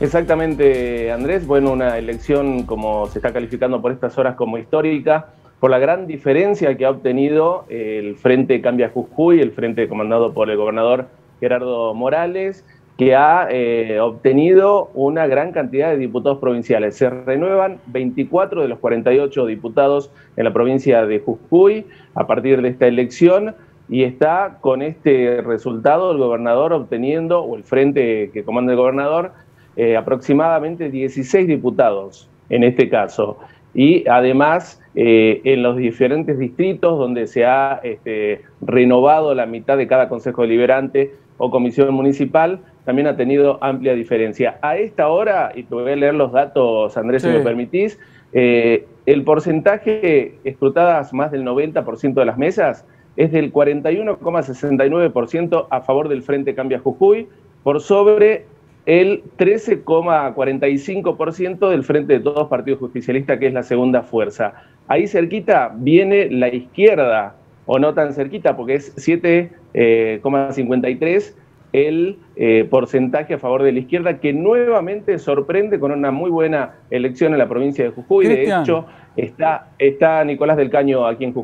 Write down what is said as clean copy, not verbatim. Exactamente, Andrés. Bueno, una elección como se está calificando por estas horas como histórica, por la gran diferencia que ha obtenido el Frente Cambia Jujuy, el Frente comandado por el gobernador Gerardo Morales, que ha obtenido una gran cantidad de diputados provinciales. Se renuevan 24 de los 48 diputados en la provincia de Jujuy a partir de esta elección, y está con este resultado el gobernador obteniendo, o el frente que comanda el gobernador, aproximadamente 16 diputados en este caso. Y además en los diferentes distritos donde se ha renovado la mitad de cada consejo deliberante o comisión municipal, también ha tenido amplia diferencia. A esta hora, y te voy a leer los datos, Andrés, sí, si me permitís, el porcentaje escrutadas más del 90% de las mesas es del 41,69% a favor del Frente Cambia Jujuy, por sobre el 13,45% del Frente de Todos Partidos Justicialistas, que es la segunda fuerza. Ahí cerquita viene la izquierda, o no tan cerquita, porque es 7,53% el porcentaje a favor de la izquierda, que nuevamente sorprende con una muy buena elección en la provincia de Jujuy. Cristian. De hecho, está Nicolás del Caño aquí en Jujuy.